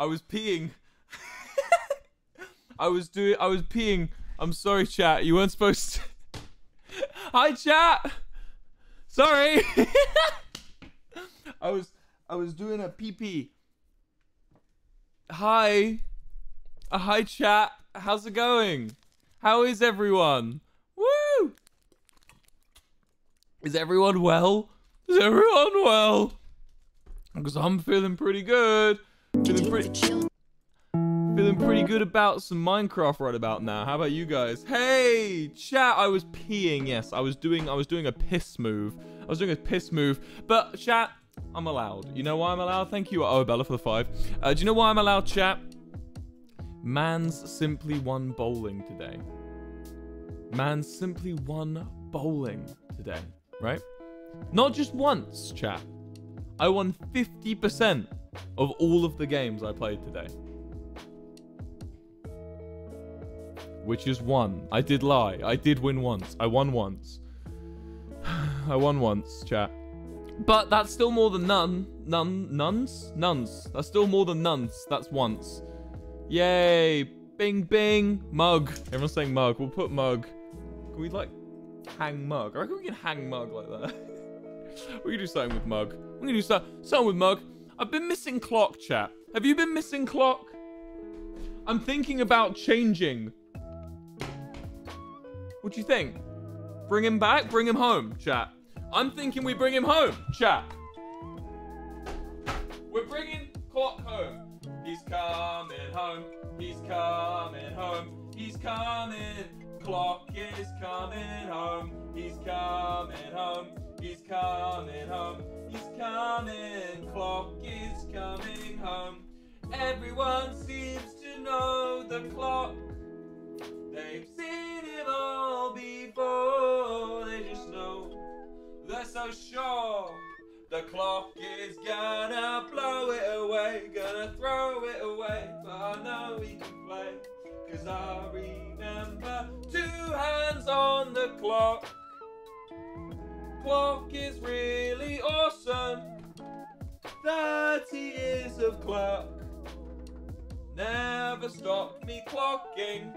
I was peeing. I was peeing. I'm sorry, chat. You weren't supposed to. Hi, chat. Sorry. I was doing a pee-pee. Hi. Hi, chat. How's it going? How is everyone? Woo! Is everyone well? Is everyone well? Because I'm feeling pretty good. Feeling pretty good about some Minecraft right about now. How about you guys? Hey, chat, I was peeing. Yes, I was doing a piss move. I was doing a piss move. But chat, I'm allowed. You know why I'm allowed? Thank you, oh, Bella, for the 5. Do you know why I'm allowed, chat? Man's simply won bowling today. Man's simply won bowling today, right? Not just once, chat. I won 50% of all of the games I played today. Which is 1. I did lie. I did win once. I won once. I won once, chat. But that's still more than none. Nuns. That's still more than nuns. That's once. Yay. Bing, bing. Mug. Everyone's saying mug. We'll put mug. Can we, like, hang mug? I reckon we can hang mug like that. We can do something with mug. We're gonna do something with mug. I've been missing clock, chat. Have you been missing clock? I'm thinking about changing. What do you think? Bring him back? Bring him home, chat. I'm thinking we bring him home, chat. We're bringing clock home. He's coming home. He's coming home. He's coming. Clock is coming home. He's coming home. He's coming home, he's coming, clock is coming home. Everyone seems to know the clock. They've seen him all before, they just know, they're so sure. The clock is gonna blow it away, gonna throw it away, but I know he can play, 'cause I remember 2 hands on the clock. Clock is really awesome. 30 years of clock. Never stopped me clocking.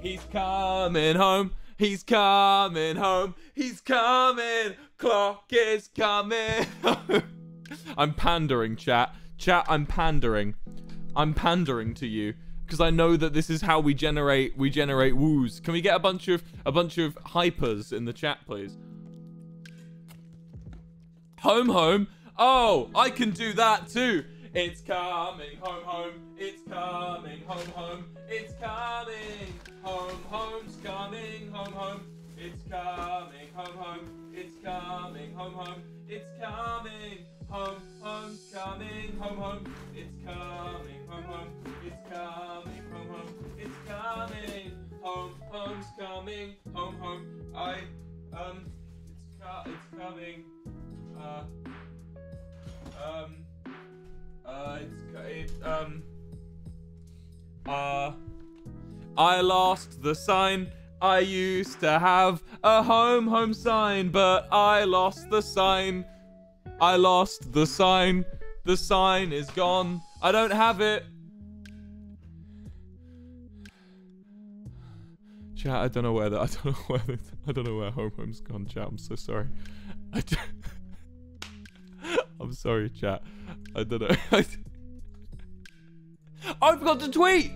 He's coming home. He's coming home. He's coming. Clock is coming home. I'm pandering, chat. Chat, I'm pandering. I'm pandering to you. Because I know that this is how we generate woos. Can we get a bunch of hypers in the chat, please? Home, home. Oh, I can do that too. It's coming home, home. It's coming home, home. It's coming home, home's coming home, home. It's coming home, home. It's coming home, home. It's coming home, home. Coming home, home. It's coming home, home. It's coming home, home. It's coming home, home's coming home, home. It's coming. I lost the sign. I used to have a home, home sign, but I lost the sign. I lost the sign. The sign is gone. I don't have it. Chat, I don't know where that. I don't know where home, home's gone, chat. I'm so sorry. I'm sorry, chat. I don't know. I forgot to tweet.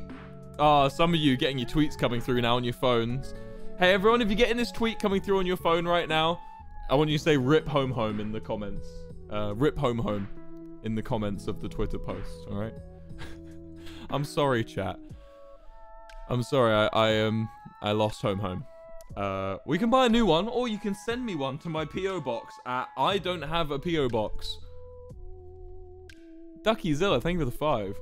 Oh, some of you getting your tweets coming through now on your phones. Hey, everyone, if you're getting this tweet coming through on your phone right now, I want you to say rip home home in the comments. Rip home home in the comments of the Twitter post, all right? I'm sorry, chat. I'm sorry, I lost home home. We can buy a new one, or you can send me one to my P.O. box at I don't have a P.O. box. Duckyzilla, thank you for the 5.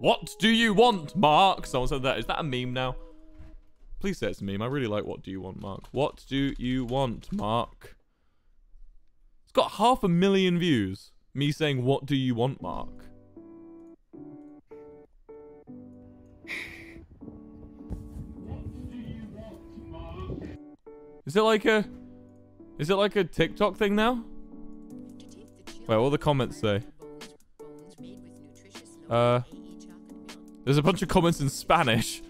What do you want, Mark? Someone said that. Is that a meme now? Please say it's a meme. I really like what do you want, Mark. What do you want, Mark? It's got 500,000 views. Me saying, what do you want, Mark? What do you want, Mark? Is it like a TikTok thing now? Wait, what do the comments say? There's a bunch of comments in Spanish.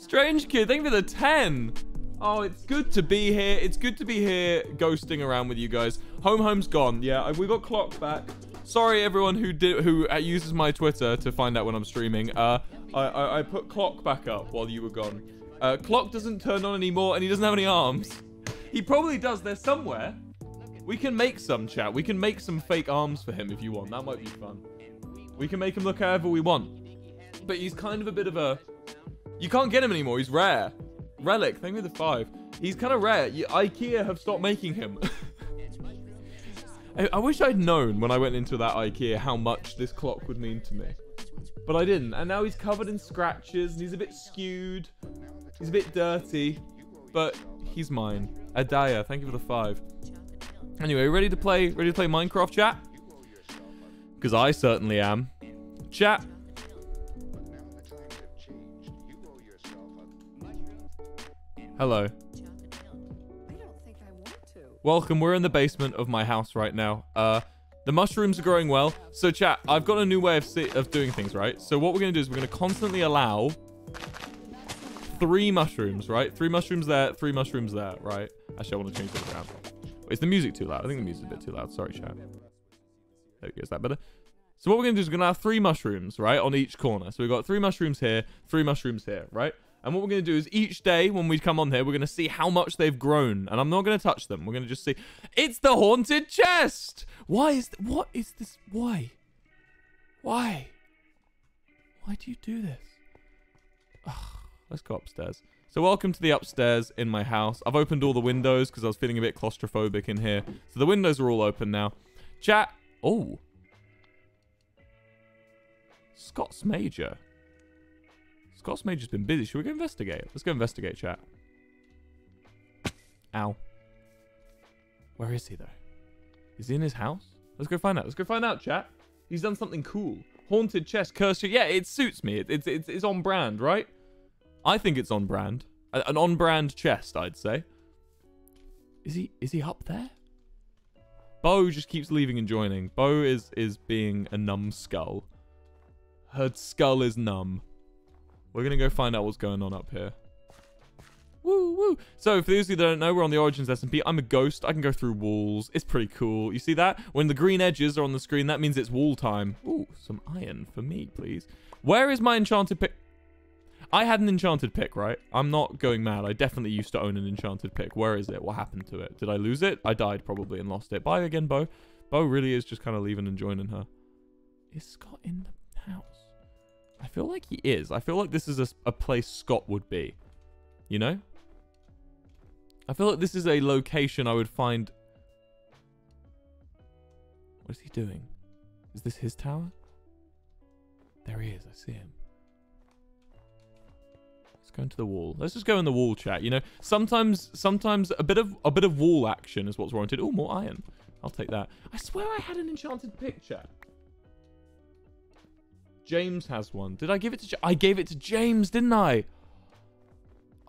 Strange kid, thank you for the 10. Oh, it's good to be here. It's good to be here ghosting around with you guys. Home, home's gone. Yeah, we got clock back. Sorry, everyone who uses my Twitter to find out when I'm streaming. I put clock back up while you were gone. Clock doesn't turn on anymore, and he doesn't have any arms. He probably does. They're somewhere. We can make some, chat. We can make some fake arms for him if you want. That might be fun. We can make him look however we want. But he's kind of a bit of a... You can't get him anymore. He's rare. Relic, thank me the 5. He's kind of rare. IKEA have stopped making him. I wish I'd known when I went into that IKEA how much this clock would mean to me. But I didn't. And now he's covered in scratches. And he's a bit skewed. He's a bit dirty. But he's mine. Adaya, thank you for the 5. Anyway, ready to play Minecraft, chat? Because I certainly am. Chat. Hello. Welcome, we're in the basement of my house right now. The mushrooms are growing well. So chat, I've got a new way of doing things, right? So what we're going to do is we're going to constantly allow 3 mushrooms, right? 3 mushrooms there, 3 mushrooms there, right? Actually, I want to change this around. Is the music too loud? I think the music's a bit too loud. Sorry, chat. There we go. Is that better? So what we're going to do is we're going to have 3 mushrooms, right, on each corner. So we've got 3 mushrooms here, 3 mushrooms here, right? And what we're going to do is each day when we come on here, we're going to see how much they've grown. And I'm not going to touch them. We're going to just see. It's the haunted chest! Why is... What is this? Why? Why? Why do you do this? Ugh, let's go upstairs. So welcome to the upstairs in my house. I've opened all the windows because I was feeling a bit claustrophobic in here. So the windows are all open now. Chat. Oh. Scots major. Scots major's been busy. Should we go investigate? Let's go investigate, chat. Ow. Where is he, though? Is he in his house? Let's go find out. Let's go find out, chat. He's done something cool. Haunted chest, cursed. Yeah, it suits me. It's on brand, right? I think it's on brand. An on brand chest, I'd say. Is he up there? Bo just keeps leaving and joining. Bo is being a numbskull. Her skull is numb. We're going to go find out what's going on up here. Woo, woo. So, for those of you that don't know, we're on the Origins SMP. I'm a ghost. I can go through walls. It's pretty cool. You see that? When the green edges are on the screen, that means it's wall time. Ooh, some iron for me, please. Where is my enchanted pick? I had an enchanted pick, right? I'm not going mad. I definitely used to own an enchanted pick. Where is it? What happened to it? Did I lose it? I died probably and lost it. Bye again, Bo. Bo really is just kind of leaving and joining her. Is Scott in the house? I feel like he is. I feel like this is a place Scott would be, you know? I feel like this is a location I would find... What is he doing? Is this his tower? There he is. I see him. Let's go into the wall. Let's just go in the wall, chat. You know, sometimes a bit of wall action is what's warranted. Oh, more iron. I'll take that. I swear I had an enchanted picture. James has one. Did I give it to? I gave it to James, didn't I?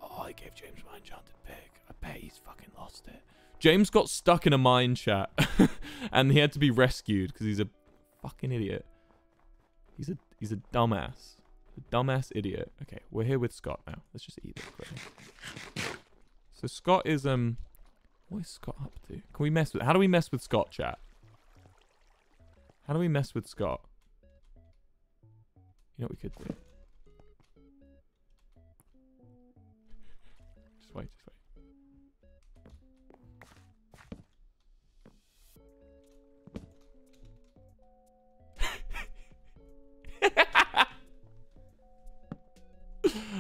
Oh, I gave James my enchanted pick. I bet he's fucking lost it. James got stuck in a mine, chat, and he had to be rescued because he's a fucking idiot. He's a dumbass. A dumbass idiot. Okay, we're here with Scott now. Let's just eat this quickly. So Scott is what is Scott up to? Can we mess with how do we mess with Scott, chat? How do we mess with Scott? You know what we could do? Just wait, just wait.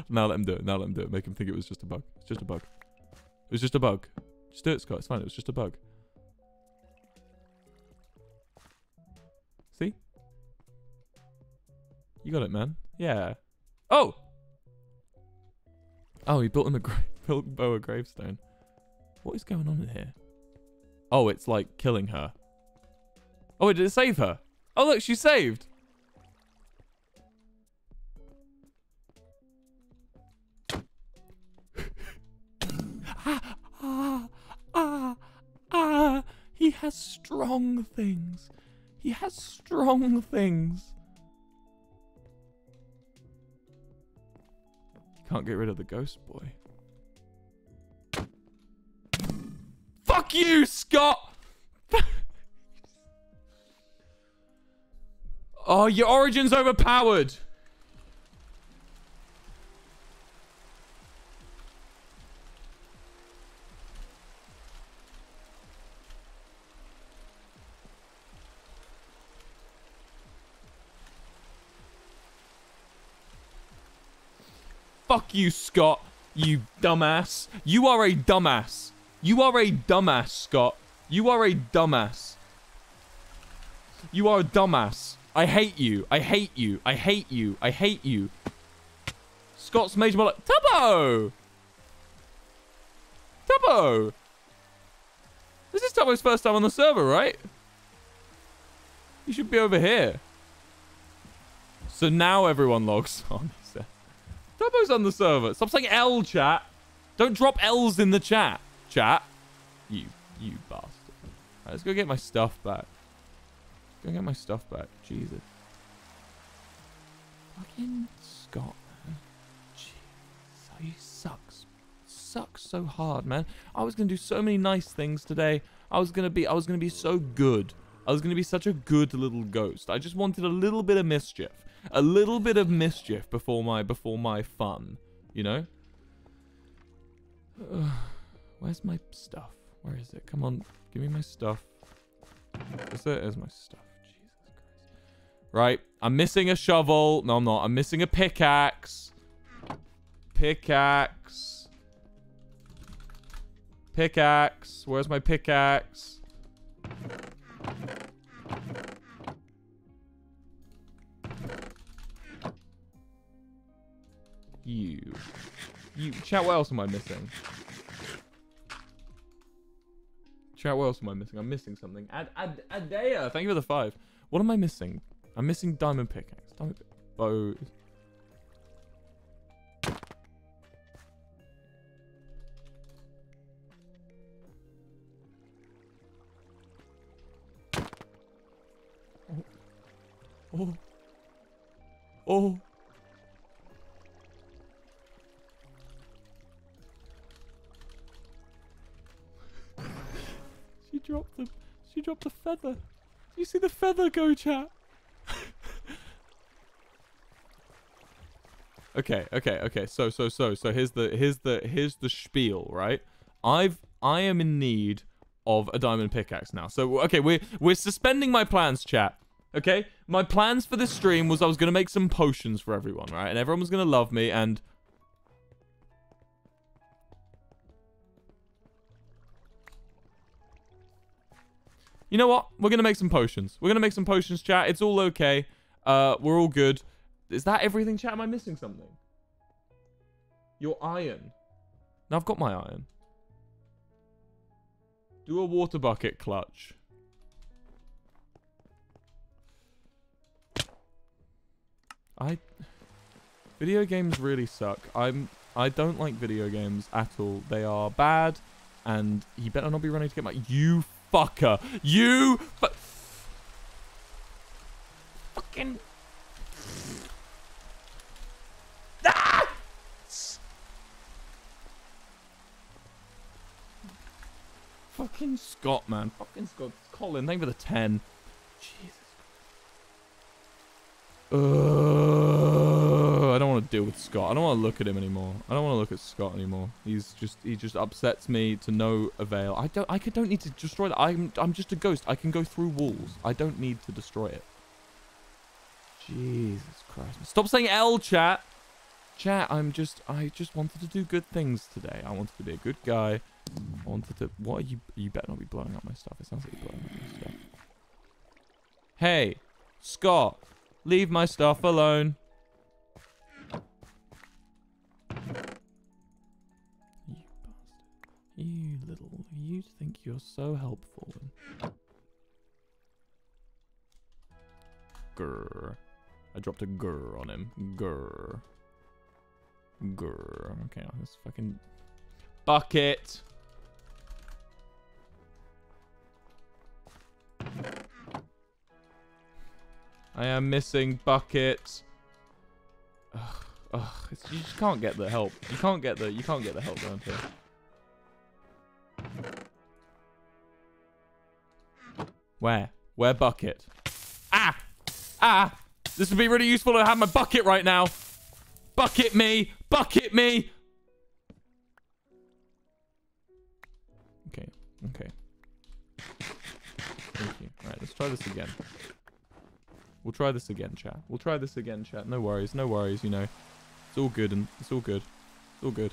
Now let him do it. Now let him do it. Make him think it was just a bug. It's just a bug. It was just a bug. Just do it, Scott. It's fine. It was just a bug. See? You got it, man. Yeah. Oh! Oh, he built him a built Bo a gravestone. What is going on in here? Oh, it's like killing her. Oh, did it save her? Oh, look, she saved! He has strong things. He has strong things. Can't get rid of the ghost boy. Fuck you, Scott! Oh, your Origin's overpowered. Fuck you, Scott, you dumbass. You are a dumbass. You are a dumbass, Scott. You are a dumbass. You are a dumbass. I hate you. I hate you. I hate you. I hate you. Scots major, like Tubbo! Tubbo! This is Tubbo's first time on the server, right? You should be over here. So now everyone logs on. Tubbo's on the server. Stop saying L, chat. Don't drop L's in the chat. Chat. You bastard. Right, let's go get my stuff back. Let's go get my stuff back. Jesus. Fucking Scott, man. Jeez. He sucks. Sucks so hard, man. I was gonna do so many nice things today. I was gonna be so good. I was gonna be such a good little ghost. I just wanted a little bit of mischief. A little bit of mischief before my fun, you know? Where's my stuff? Where is it? Come on, give me my stuff. There's my stuff. Jesus Christ. Right, I'm missing a shovel. No, I'm not. I'm missing a pickaxe. Pickaxe. Pickaxe. Where's my pickaxe? You chat, what else am I missing? Chat, what else am I missing? I'm missing something. Adaya, thank you for the 5. What am I missing? I'm missing diamond pickaxe. Diamond bow. Oh. Oh. She dropped the feather. You see the feather go, chat? Okay. So here's the spiel, right? I am in need of a diamond pickaxe now. So okay, we're suspending my plans, chat. Okay? My plans for this stream was I was going to make some potions for everyone, right? And everyone was going to love me, and... You know what? We're going to make some potions. We're going to make some potions, chat. It's all okay. We're all good. Is that everything, chat? Am I missing something? Your iron. Now I've got my iron. Do a water bucket clutch. Video games really suck. I don't like video games at all. They are bad, and he better not be running to get my... You fucker. You fucking... Ah! Fucking Scott, man. Fucking Scott. Colin, thank you for the 10. Jesus. I don't want to deal with Scott. I don't want to look at him anymore. I don't want to look at Scott anymore. He just upsets me to no avail. I don't need to destroy that. I'm just a ghost. I can go through walls. I don't need to destroy it. Jesus Christ. Stop saying L, chat. Chat, I just wanted to do good things today. I wanted to be a good guy. I wanted to... What are you... You better not be blowing up my stuff. It sounds like you're blowing up my stuff. Hey, Scott. Leave my stuff alone. You bastard. You little... You think you're so helpful. Grr. I dropped a grr on him. Grr. Grr. Okay, now this fucking... Bucket! I am missing buckets. Ugh, ugh, you just can't get the help. You can't get the help around here. Where? Where bucket? Ah! Ah! This would be really useful to have my bucket right now. Bucket me! Bucket me! Okay, okay. Thank you. Alright, let's try this again. We'll try this again, chat. We'll try this again, chat. No worries, no worries, you know. It's all good, and it's all good. It's all good.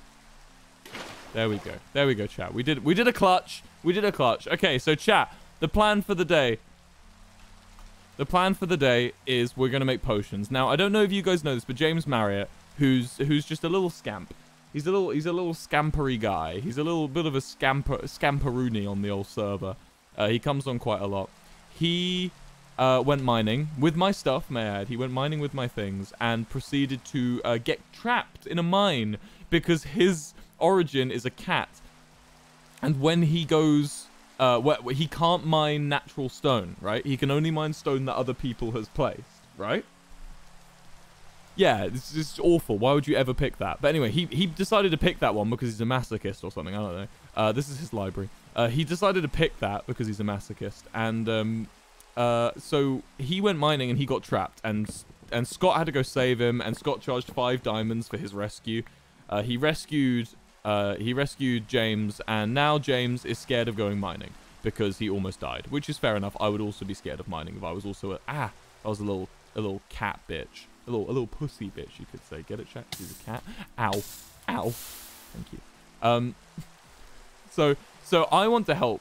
There we go. There we go, chat. We did a clutch. We did a clutch. Okay, so chat, the plan for the day. The plan for the day is we're gonna make potions. Now, I don't know if you guys know this, but James Marriott, who's just a little scamp. He's a little scampery guy. He's a little bit of a scamperoonie on the old server. He comes on quite a lot. He went mining with my stuff, may I add. He went mining with my things and proceeded to get trapped in a mine because his origin is a cat. And when he goes, he can't mine natural stone, right? He can only mine stone that other people has placed, right? Yeah, this is awful. Why would you ever pick that? But anyway, he decided to pick that one because he's a masochist or something. I don't know. This is his library. He decided to pick that because he's a masochist. And, so he went mining and he got trapped, and Scott had to go save him, and Scott charged 5 diamonds for his rescue. He rescued James, and now James is scared of going mining because he almost died, which is fair enough. I would also be scared of mining if I was also a little cat bitch, a little pussy bitch, you could say. Get it, chat? She's a cat. Ow, ow. Thank you. So I want to help.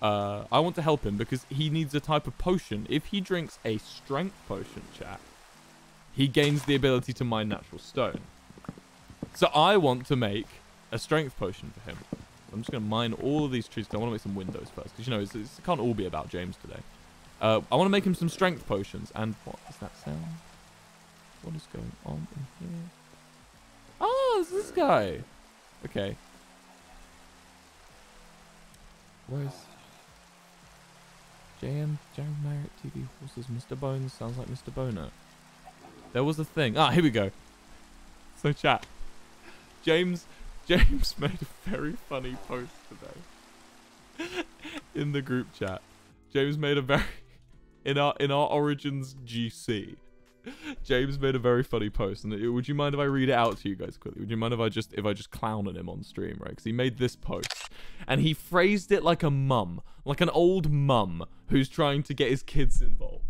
I want to help him because he needs a type of potion. If he drinks a strength potion, chat, he gains the ability to mine natural stone. So I want to make a strength potion for him. I'm just going to mine all of these trees because I want to make some windows first. Because, you know, it can't all be about James today. I want to make him some strength potions. And what does that sound? What is going on in here? Oh, it's this guy. Okay. Where's... Jam Merritt TV horses. Mr. Bones sounds like Mr. Boner. There was a thing. Ah, here we go. So chat. James made a very funny post today in the group chat. James made a very in our Origins GC. James made a very funny post, and would you mind if I read it out to you guys quickly? Would you mind if I just clown on him on stream, right? Because he made this post, and he phrased it like a mum, like an old mum who's trying to get his kids involved.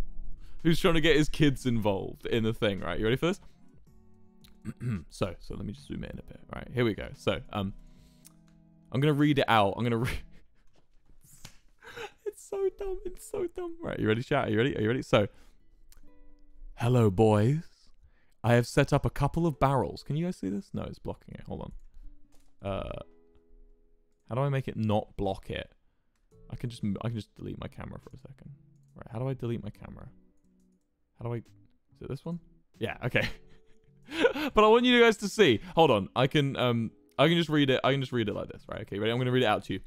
who's trying to get his kids involved in the thing, right? You ready for this? So let me just zoom in a bit. Right, here we go. So, I'm gonna read it out. It's so dumb. It's so dumb. Right, you ready, chat? Are you ready? So, hello, boys. I have set up a couple of barrels. Can you guys see this? No, it's blocking it. Hold on. How do I make it not block it? I can just delete my camera for a second. Right, how do I delete my camera? Is it this one? Yeah, okay. But I want you guys to see. Hold on. I can just read it like this, right? Okay, ready? I'm gonna read it out to you.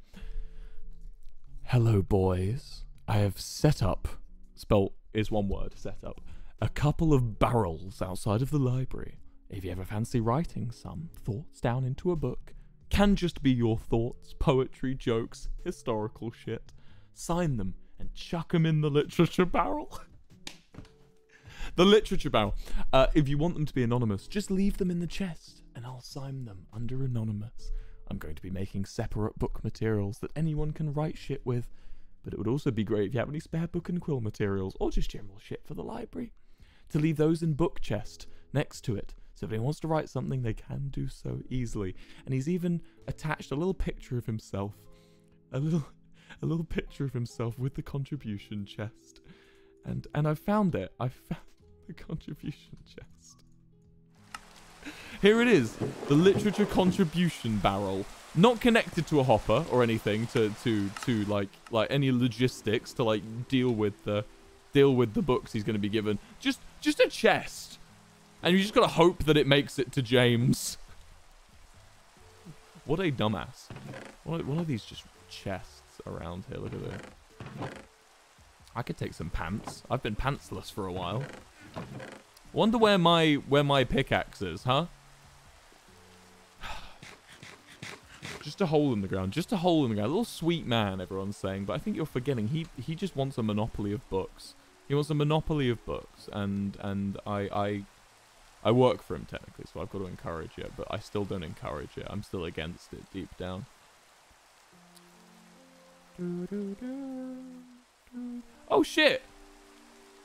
Hello, boys. I have set up, spelt is one word, set up, a couple of barrels outside of the library. If you ever fancy writing some thoughts down into a book, can just be your thoughts, poetry, jokes, historical shit. Sign them and chuck them in the literature barrel. The literature barrel. If you want them to be anonymous, just leave them in the chest and I'll sign them under anonymous. I'm going to be making separate book materials that anyone can write shit with, but it would also be great if you have any spare book and quill materials or just general shit for the library, to leave those in book chest next to it. So if anyone wants to write something, they can do so easily. And he's even attached a little picture of himself, a little picture of himself with the contribution chest. And I found it. I found the contribution chest. Here it is, the literature contribution barrel. Not connected to a hopper or anything to like any logistics to like deal with the books he's going to be given. Just a chest. And you just got to hope that it makes it to James. What a dumbass. What are these just chests around here? Look at it. I could take some pants. I've been pantsless for a while. Wonder where my pickaxe is, huh? Just a hole in the ground. Just a hole in the ground. A little sweet man, everyone's saying. But I think you're forgetting. He just wants a monopoly of books. He wants a monopoly of books. And I work for him, technically, so I've got to encourage it. But I still don't encourage it. I'm still against it deep down. Oh, shit!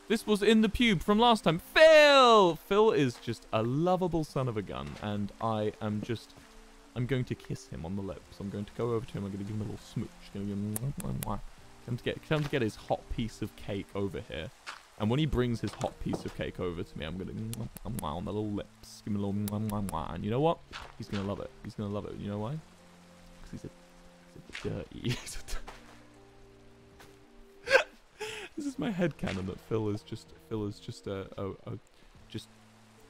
This was in the pube from last time. Phil! Phil is just a lovable son of a gun. And I am just... I'm going to kiss him on the lips. I'm going to go over to him. I'm going to give him a little smooch. I'm going to give him... Come to get his hot piece of cake over here. And when he brings his hot piece of cake over to me, I'm going to... on the little lips. Give him a little... And you know what? He's going to love it. He's going to love it. You know why? Because he's a dirty... This is my headcanon that Phil is just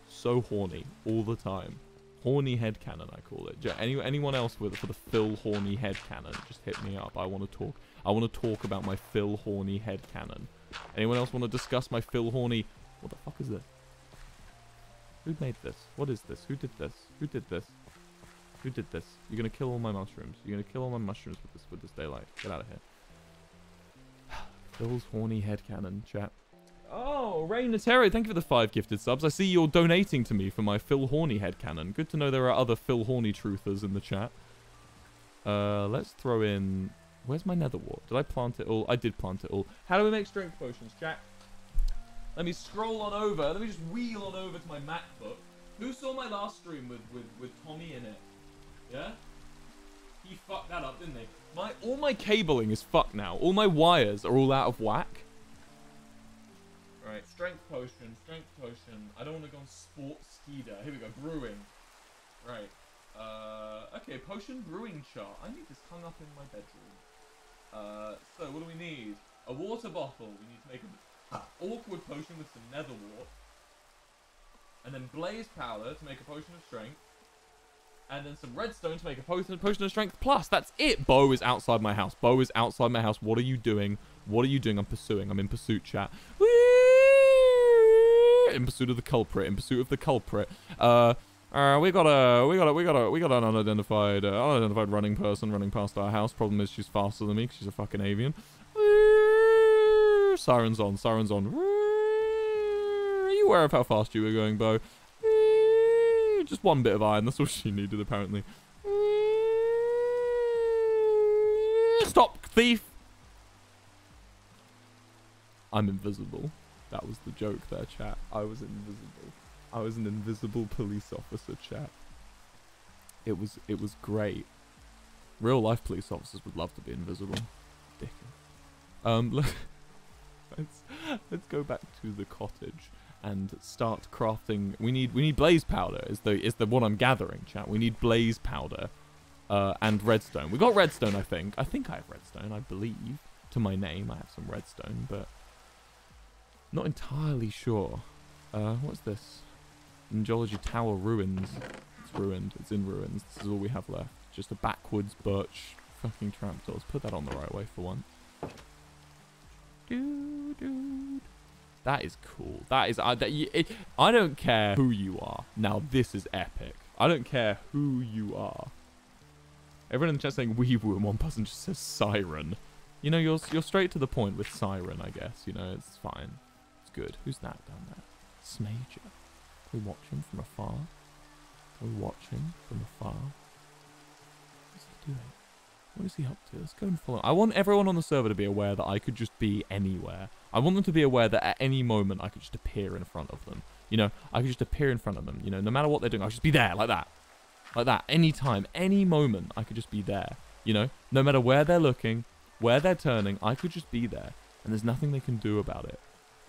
so horny all the time. Horny headcanon, I call it. Anyone else for the Phil horny headcanon? Just hit me up. I want to talk about my Phil horny headcanon. Anyone else want to discuss my Phil horny? What the fuck is this? Who made this? What is this? Who did this? Who did this? Who did this? You're gonna kill all my mushrooms. You're gonna kill all my mushrooms with this daylight. Get out of here. Phil's horny headcanon, chat. Oh, Rain Nataro, thank you for the 5 gifted subs. I see you're donating to me for my Phil horny headcanon. Good to know there are other Phil horny truthers in the chat. Let's throw in... Where's my nether wart? Did I plant it all? I did plant it all. How do we make strength potions, chat? Let me scroll on over. Let me just wheel on over to my MacBook. Who saw my last stream with Tommy in it? Yeah? He fucked that up, didn't he? All my cabling is fucked now. All my wires are all out of whack. Right, strength potion. I don't want to go on sports skeeter. Here we go, brewing. Right. Okay, potion brewing chart. I need this hung up in my bedroom. So what do we need? A water bottle. We need to make an awkward potion with some nether wart. And then blaze powder to make a potion of strength. And then some redstone to make a potion of strength plus. That's it. Bo is outside my house. Bo is outside my house. What are you doing? What are you doing? I'm in pursuit, chat. In pursuit of the culprit. In pursuit of the culprit. We got an unidentified running person running past our house. Problem is she's faster than me because she's a fucking avian. Sirens on. Sirens on. Are you aware of how fast you were going, Bo? Just one bit of iron. That's all she needed, apparently. Stop, thief! I'm invisible. That was the joke there, chat. I was invisible. I was an invisible police officer, chat. It was great. Real life police officers would love to be invisible. Dicken. Let's go back to the cottage and start crafting. We need blaze powder. Is the what I'm gathering, chat. We need blaze powder and redstone. We got redstone, I think. I think I have redstone. I believe to my name I have some redstone, but not entirely sure. What's this? Geology Tower ruins. It's ruined. It's in ruins. This is all we have left. Just a backwards birch fucking trapdoors. Put that on the right way for once. Dude. That is cool. That is... I don't care who you are. Now, this is epic. I don't care who you are. Everyone in the chat saying weeble and one person just says siren. You know, you're straight to the point with siren, I guess. You know, it's fine. It's good. Who's that down there? Scots Major. We watch him from afar. We watch him from afar. What's he doing? What is he up to? Let's go and follow him. I want everyone on the server to be aware that I could just be anywhere. I want them to be aware that at any moment I could just appear in front of them. You know, I could just appear in front of them. You know, no matter what they're doing, I could just be there, like that. Like that, any time, any moment, I could just be there. You know, no matter where they're looking, where they're turning, I could just be there. And there's nothing they can do about it.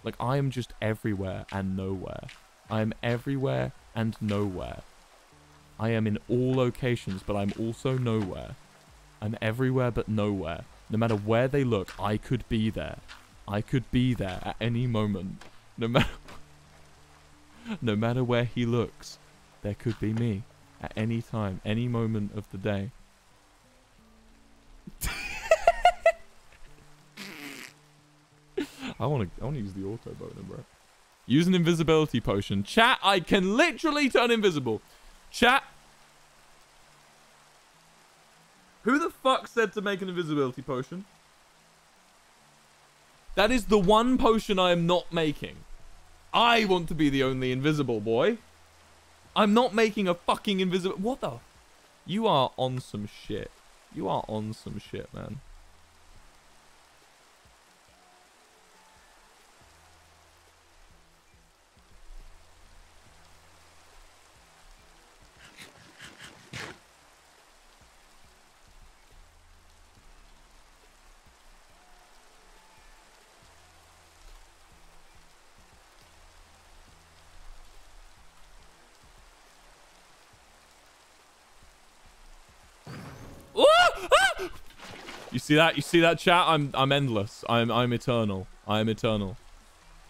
Like, I am just everywhere and nowhere. I am everywhere and nowhere. I am in all locations, but I'm also nowhere. I'm everywhere but nowhere. No matter where they look, I could be there. I could be there at any moment. No matter where he looks, there could be me. At any time, any moment of the day. I want to use the auto bow number. Use an invisibility potion. Chat, I can literally turn invisible. Chat. Who the fuck said to make an invisibility potion? That is the one potion I am not making. I want to be the only invisible boy. I'm not making a fucking invisible... What the... You are on some shit. You are on some shit, man. See that? You see that, chat? I'm endless. I'm eternal. I'm eternal.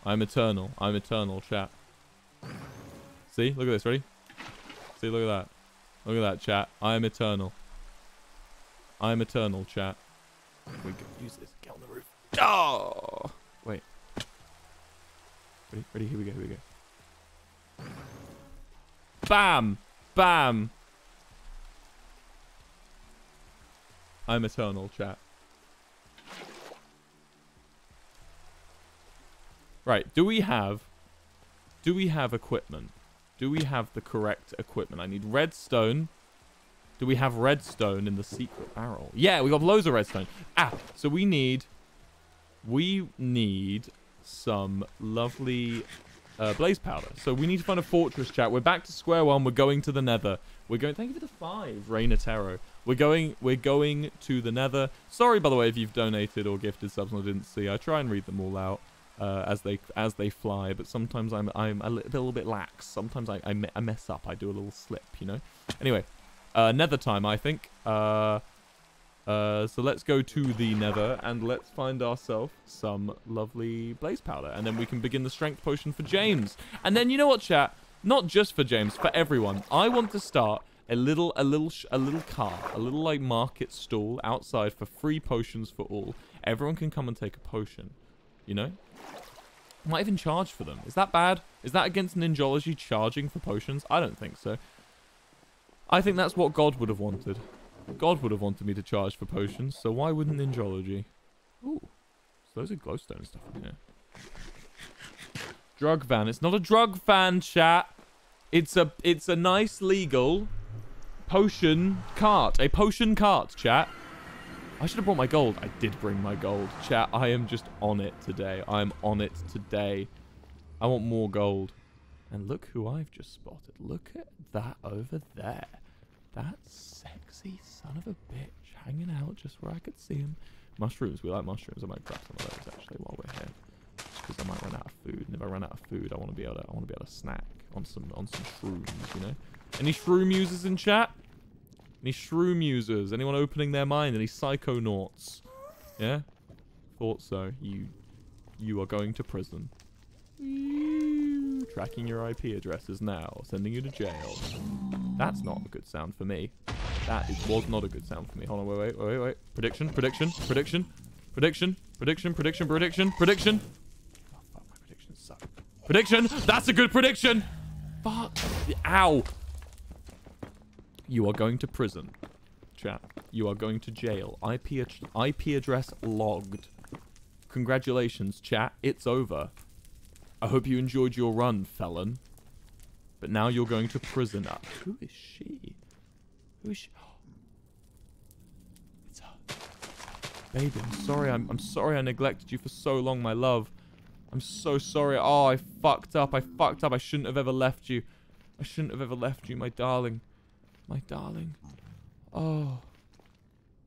I'm eternal. I'm eternal, chat. See? Look at this. Ready? See? Look at that. Look at that, chat. I'm eternal. I'm eternal, chat. We can use this. Get on the roof. Oh! Wait. Ready? Ready? Here we go. Here we go. Bam! Bam! I'm eternal, chat. Right, do we have equipment? Do we have the correct equipment? I need redstone. Do we have redstone in the secret barrel? Yeah, we got loads of redstone. Ah, so we need some lovely blaze powder. So we need to find a fortress, chat. We're back to square one. We're going to the nether. We're going, thank you for the 5, Rain Nataro. We're going to the nether. Sorry, by the way, if you've donated or gifted subs I didn't see. I try and read them all out as they fly, but sometimes I'm a little bit lax. Sometimes I mess up. I do a little slip, you know? Anyway, nether time, I think. So let's go to the nether and let's find ourselves some lovely blaze powder. And then we can begin the strength potion for James. And then, you know what, chat? Not just for James, for everyone. I want to start... A little like market stall outside for free potions for all. Everyone can come and take a potion, you know? I might even charge for them. Is that bad? Is that against Ninjology charging for potions? I don't think so. I think that's what God would have wanted. God would have wanted me to charge for potions, so why wouldn't Ninjology? Ooh, so those are glowstone stuff in here. Drug van. It's not a drug van, chat. It's a nice legal... potion cart. A potion cart, chat. I should have brought my gold. I did bring my gold, chat. I am just on it today. I am on it today. I want more gold. And look who I've just spotted. Look at that over there. That sexy son of a bitch hanging out just where I could see him. Mushrooms. We like mushrooms. I might grab some of those actually while we're here, because I might run out of food. And if I run out of food, I want to be able to. I want to be able to snack on some shrooms. You know. Any shroom users in chat? Any shroom users? Anyone opening their mind? Any psychonauts? Yeah. Thought so. You are going to prison. Tracking your IP addresses now, sending you to jail. That's not a good sound for me. That was not a good sound for me. Hold on, wait. Prediction. Oh, fuck, my predictions suck. Prediction! That's a good prediction! Fuck. Ow. You are going to prison, chat. You are going to jail. IP address logged. Congratulations, chat. It's over. I hope you enjoyed your run, felon. But now you're going to prison. Who is she? Who is she? Oh. It's her. Baby, I'm sorry. I'm sorry I neglected you for so long, my love. I'm so sorry. Oh, I fucked up. I fucked up. I shouldn't have ever left you. I shouldn't have ever left you, my darling. My darling. Oh.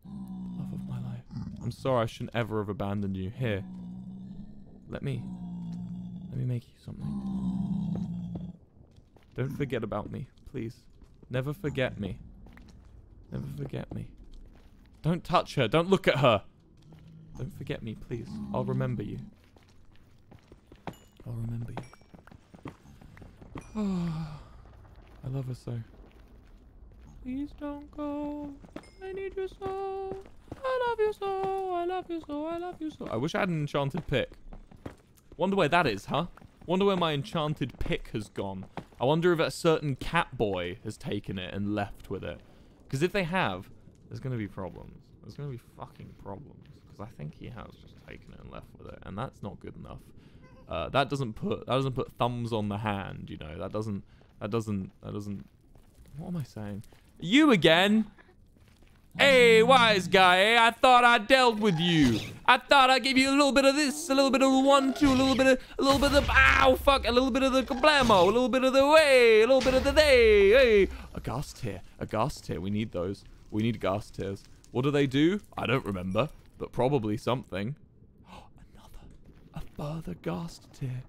Love of my life. I'm sorry I shouldn't ever have abandoned you. Here. Let me make you something. Don't forget about me, please. Never forget me. Never forget me. Don't touch her. Don't look at her. Don't forget me, please. I'll remember you. I'll remember you. Oh, I love her so. Please don't go. I need you so. I love you so. I love you so. I love you so. I wish I had an enchanted pick. Wonder where that is, huh? Wonder where my enchanted pick has gone. I wonder if a certain cat boy has taken it and left with it. Because if they have, there's going to be problems. There's going to be fucking problems. Because I think he has just taken it and left with it. And that's not good enough. That doesn't put thumbs on the hand, you know. That doesn't. What am I saying? You again? Hey, wise guy, I thought I dealt with you. I thought I gave you a little bit of this, a little bit of the 1-2, a little bit of ow, fuck, a little bit of the kablamo, a little bit of the way, a little bit of the day, hey. A ghast tear, we need those. We need ghast tears. What do they do? I don't remember, but probably something. Oh, another, a further ghast tear.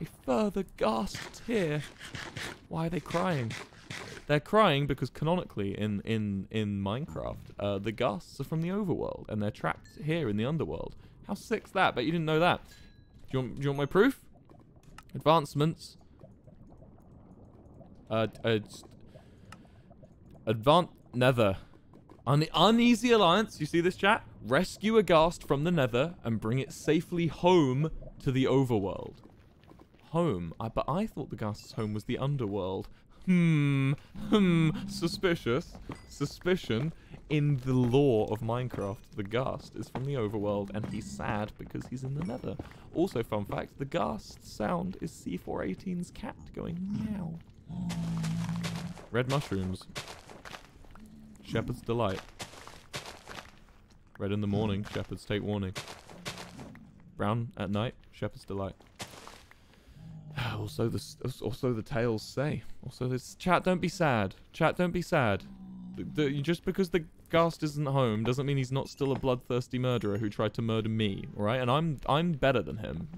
A further ghast tear. Why are they crying? They're crying because canonically in Minecraft, the ghasts are from the overworld and they're trapped here in the underworld. How sick's that? Bet you didn't know that. Do you want my proof? Advancements. Nether. Uneasy alliance. You see this, chat? Rescue a ghast from the Nether and bring it safely home to the overworld. Home. But I thought the ghast's home was the underworld. Suspicious. Suspicion. In the lore of Minecraft, the ghast is from the overworld, and he's sad because he's in the Nether. Also, fun fact, the ghast sound is C418's cat going meow. Red mushrooms. Shepherd's delight. Red in the morning, shepherds take warning. Brown at night, shepherd's delight. Also the tales say. Also this chat, don't be sad. Chat, don't be sad. Just because the ghast isn't home doesn't mean he's not still a bloodthirsty murderer who tried to murder me, all right? And I'm better than him.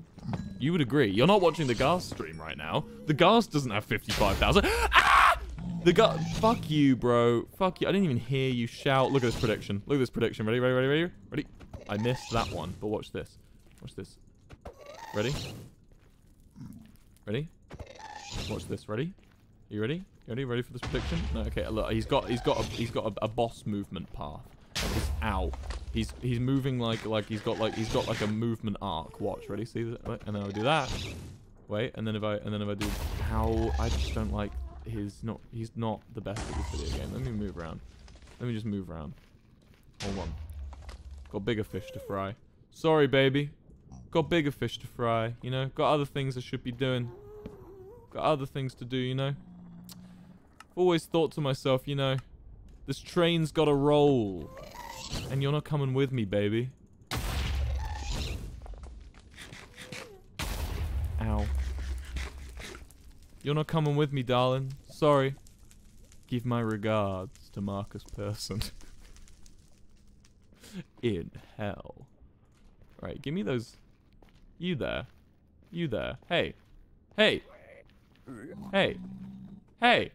You would agree. You're not watching the ghast stream right now. The ghast doesn't have 55,000. Ah! The ghast. Fuck you, bro. Fuck you. I didn't even hear you shout. Look at this prediction. Look at this prediction. Ready? I missed that one, but watch this. Watch this. Ready? Watch this. Ready? Are you ready? Ready for this prediction? No, okay. Look, he's got a boss movement path. Ow. He's moving like he's got a movement arc. Watch. Ready? See that? And then I'll do that. Wait. And then if I do. Ow. I just don't like. He's not the best at this video game. Let me move around. Let me just move around. Hold on. Got bigger fish to fry. Sorry, baby. Got bigger fish to fry, you know? Got other things I should be doing. Got other things to do, you know? Always thought to myself, you know, this train's gotta roll. And you're not coming with me, baby. Ow. You're not coming with me, darling. Sorry. Give my regards to Marcus Person. In hell. Right, give me those. You there. You there. Hey. Hey. Hey. Hey.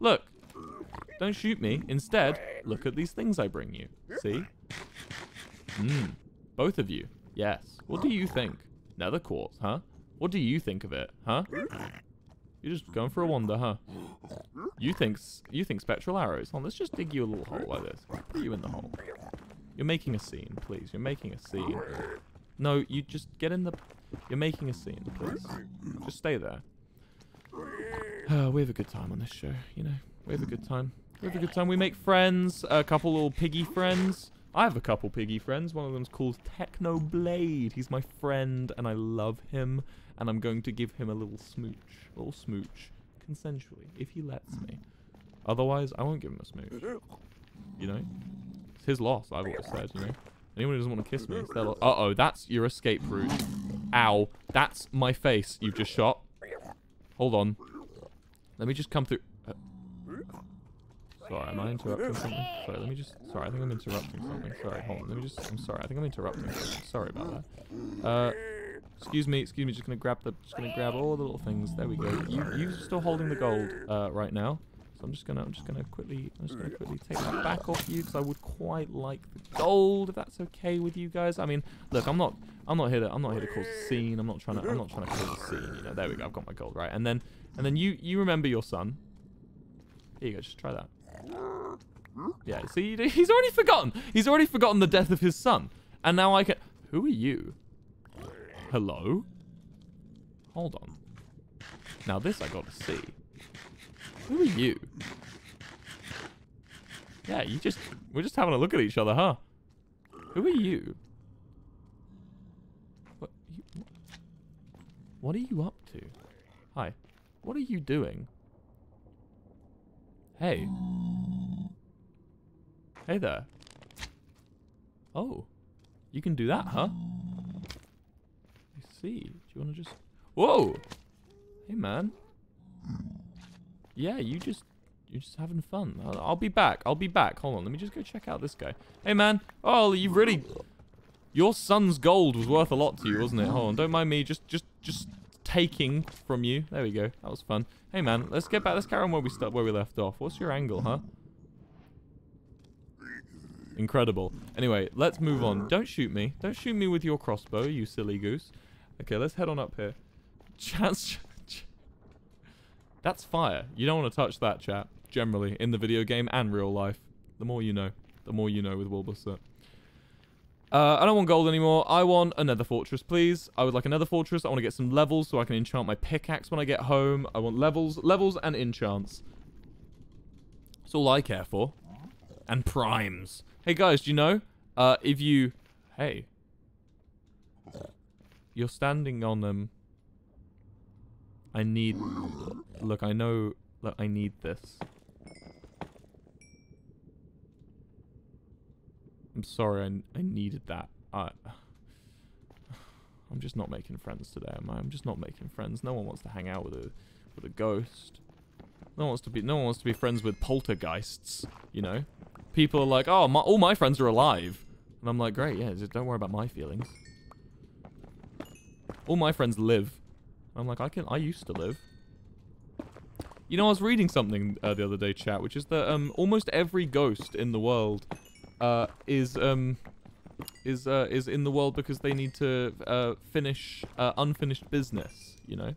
Look. Don't shoot me. Instead, look at these things I bring you. See? Mmm. Both of you. Yes. What do you think? Nether quartz, huh? What do you think of it, huh? You're just going for a wander, huh? You think spectral arrows. Hold on, let's just dig you a little hole like this. Put you in the hole. You're making a scene, please. You're making a scene. No, you just get in the... You're making a scene, please. Just stay there. We have a good time on this show, you know. We have a good time. We have a good time. We make friends. A couple little piggy friends. I have a couple piggy friends. One of them's called Technoblade. He's my friend, and I love him. And I'm going to give him a little smooch. A little smooch. Consensually, if he lets me. Otherwise, I won't give him a smooch. You know? It's his loss, I've always said, you know? Anyone who doesn't want to kiss me, it's their loss. Uh-oh, that's your escape route. Ow. That's my face you've just shot. Hold on. Let me just come through... Sorry, am I interrupting something? Sorry, let me just... Sorry, I think I'm interrupting something. Sorry, hold on. Let me just... I'm sorry, I think I'm interrupting something. Sorry about that. Excuse me, just gonna grab the... Just gonna grab all the little things. There we go. You're still holding the gold, right now. So I'm just gonna quickly take that back off you, because I would quite like the gold, if that's okay with you guys. I mean, look, I'm not here to cause a scene. I'm not trying to cause a scene, you know. There we go, I've got my gold, right? And then you remember your son. Here you go, just try that. Yeah, see, he's already forgotten. He's already forgotten the death of his son. And now I can... Who are you? Hello? Hold on. Now this I gotta see. Who are you? Yeah, you just... We're just having a look at each other, huh? Who are you? What are you up to? Hi. What are you doing? Hey. Hey there. Oh. You can do that, huh? I see. Do you want to just... Whoa! Hey, man. Yeah, you're just having fun. I'll be back. I'll be back. Hold on. Let me just go check out this guy. Hey, man. Oh, you really... Your son's gold was worth a lot to you, wasn't it? Hold on. Don't mind me. Just taking from you. There we go. That was fun. Hey, man. Let's get back. Let's carry on where we left off. What's your angle, huh? Incredible. Anyway, let's move on. Don't shoot me. Don't shoot me with your crossbow, you silly goose. Okay, let's head on up here. Chance. That's fire. You don't want to touch that, chap. Generally, in the video game and real life. The more you know. The more you know with Wilbur Soot. I don't want gold anymore. I want another fortress, please. I would like another fortress. I want to get some levels so I can enchant my pickaxe when I get home. I want levels. Levels and enchants. That's all I care for. And primes. Hey guys, do you know? If you... Hey. You're standing on them. I need... Look, I know... Look, I need this. I'm sorry, I needed that. I'm just not making friends today, am I? I'm just not making friends. No one wants to hang out with a ghost. No one wants to be friends with poltergeists, you know? People are like, oh, all my friends are alive. And I'm like, great, yeah, just don't worry about my feelings. All my friends live. I'm like, I used to live. You know, I was reading something the other day, chat, which is that almost every ghost in the world is in the world because they need to finish unfinished business, you know?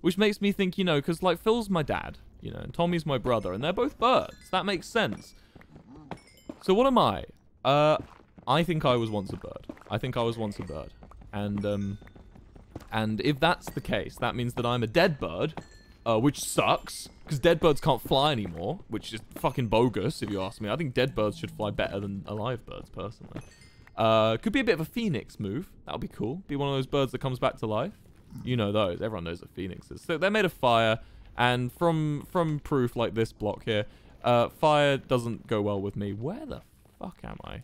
Which makes me think, you know, because, like, Phil's my dad, you know, and Tommy's my brother, and they're both birds. That makes sense. So what am I? I think I was once a bird. I think I was once a bird. And if that's the case, that means that I'm a dead bird, which sucks, because dead birds can't fly anymore, which is fucking bogus, if you ask me. I think dead birds should fly better than alive birds, personally. Could be a bit of a phoenix move. That would be cool. Be one of those birds that comes back to life. You know those. Everyone knows what phoenix is. So they're made of fire, and from proof like this block here, fire doesn't go well with me. Where the fuck am I?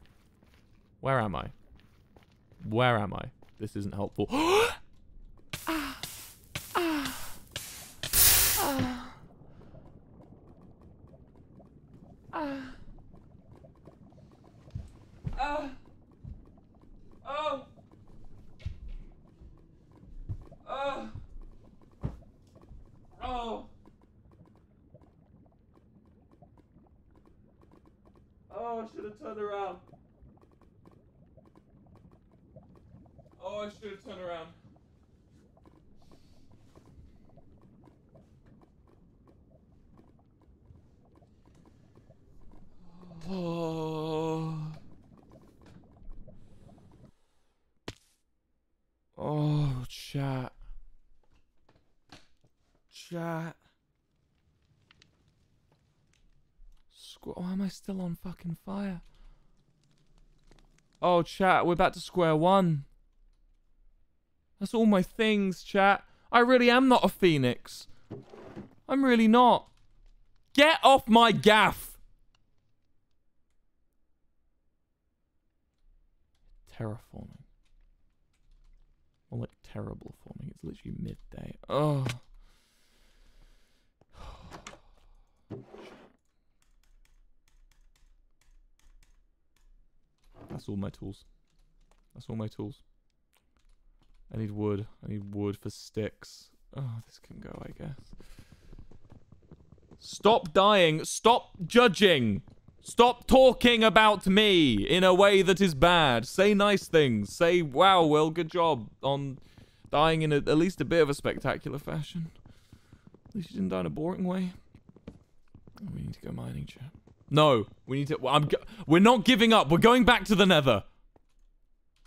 Where am I? Where am I? This isn't helpful. Oh, I should have turned around. Oh, I should have turned around. Oh. Oh, chat. Chat. Why am I still on fucking fire? Oh, chat, we're back to square one. That's all my things, chat. I really am not a phoenix. I'm really not. Get off my gaff! Terraforming. More like terrible forming. It's literally midday. Oh. That's all my tools. That's all my tools. I need wood. I need wood for sticks. Oh, this can go, I guess. Stop dying. Stop judging. Stop talking about me in a way that is bad. Say nice things. Say, wow, Will, good job on dying in at least a bit of a spectacular fashion. At least you didn't die in a boring way. We need to go mining, chat. No, we need to... we're not giving up. We're going back to the nether.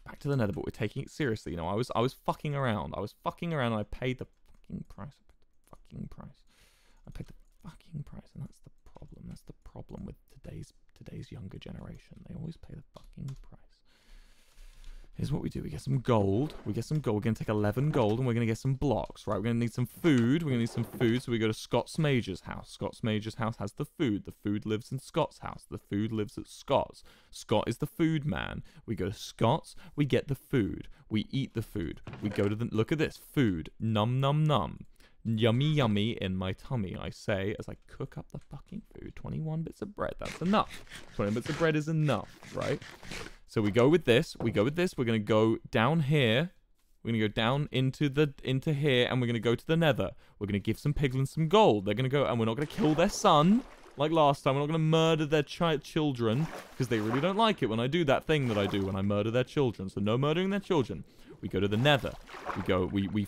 Back to the nether, but we're taking it seriously. You know, I was fucking around. I was fucking around, and I paid the fucking price. I paid the fucking price. I paid the fucking price, and that's the problem. That's the problem with today's younger generation. They always pay the fucking price. Here's what we do. We get some gold. We get some gold. We're going to take 11 gold, and we're going to get some blocks, right? We're going to need some food. We're going to need some food, so we go to Scott's Major's house. Scott's Major's house has the food. The food lives in Scott's house. The food lives at Scott's. Scott is the food man. We go to Scott's. We get the food. We eat the food. We go to the... Look at this. Food. Num, num, num. Yummy, yummy in my tummy, I say, as I cook up the fucking food. 21 bits of bread. That's enough. 21 bits of bread is enough, right? So we go with this, we go with this, we're going to go down here, we're going to go down into here, and we're going to go to the nether. We're going to give some piglins some gold. They're going to go, and we're not going to kill their son, like last time. We're not going to murder their children, because they really don't like it when I do that thing that I do when I murder their children. So no murdering their children. We go to the nether, we go, we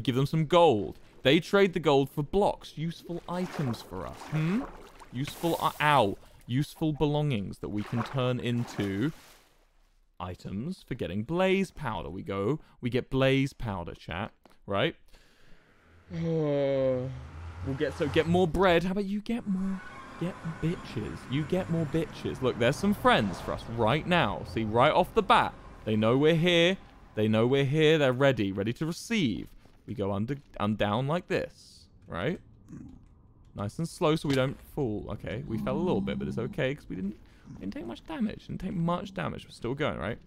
give them some gold. They trade the gold for blocks, useful items for us, hmm? Useful, useful belongings that we can turn into... items for getting blaze powder. We go, we get blaze powder, chat, right? We'll get, so get more bread. How about you get more, get bitches. You get more bitches. Look, there's some friends for us right now. See, right off the bat, they know we're here. They know we're here. They're ready, ready to receive. We go under, down like this, right? Nice and slow so we don't fall. Okay, we fell a little bit, but it's okay because we didn't take much damage. Didn't take much damage. We're still going, right?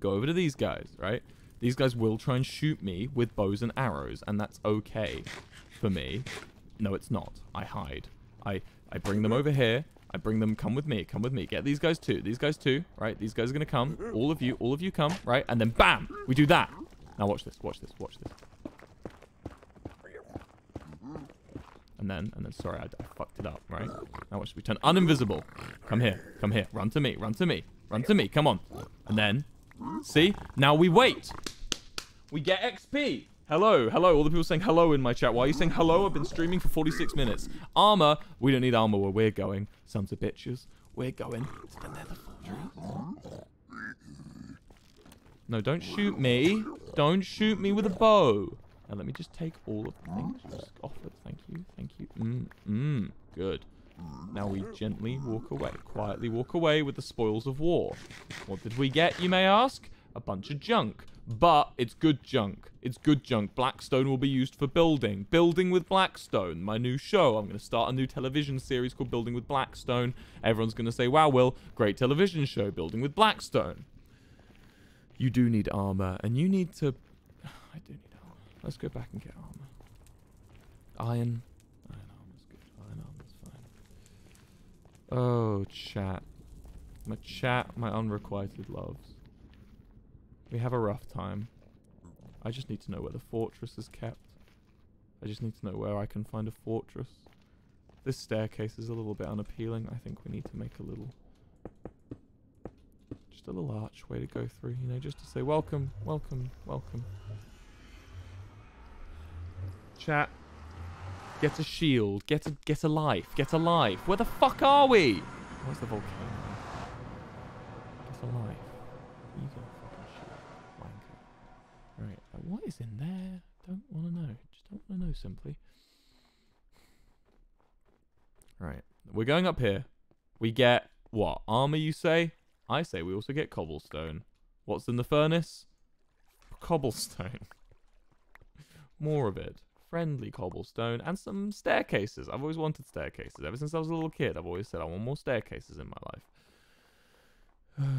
Go over to these guys, right? These guys will try and shoot me with bows and arrows, and that's okay for me. No, it's not. I hide. I bring them over here. I bring them. Come with me. Come with me. Get these guys too. These guys too, right? These guys are going to come. All of you. All of you come, right? And then bam! We do that. Now watch this. Watch this. Watch this. And then, sorry, I fucked it up, right? Now watch, we turn uninvisible. Come here, run to me, run to me, run to me, come on. And then, see? Now we wait. We get XP. Hello, hello, all the people saying hello in my chat. Why are you saying hello? I've been streaming for 46 minutes. Armor, we don't need armor where we're going. Sons of bitches, we're going to the nether fortress. No, don't shoot me. Don't shoot me with a bow. Now, let me just take all of the things you just offered. Thank you. Thank you. Good. Now, we gently walk away. Quietly walk away with the spoils of war. What did we get, you may ask? A bunch of junk. But it's good junk. It's good junk. Blackstone will be used for building. Building with Blackstone. My new show. I'm going to start a new television series called Building with Blackstone. Everyone's going to say, wow, Will, great television show. Building with Blackstone. You do need armor. And you need to... I do need... Let's go back and get armor. Iron. Iron armor's good. Iron armor's fine. Oh, chat. My chat, my unrequited loves. We have a rough time. I just need to know where the fortress is kept. I just need to know where I can find a fortress. This staircase is a little bit unappealing. I think we need to make a little a little archway to go through, you know, just to say welcome, welcome, welcome. Chat, get a shield, get a life, get a life. Where the fuck are we? Where's the volcano? Get a life. You got a fucking shield, wanker. Right, what is in there? Don't want to know. Just don't want to know, simply. Right, we're going up here. We get what? Armor, you say? I say we also get cobblestone. What's in the furnace? Cobblestone. More of it. Friendly cobblestone and some staircases. I've always wanted staircases. Ever since I was a little kid, I've always said I want more staircases in my life.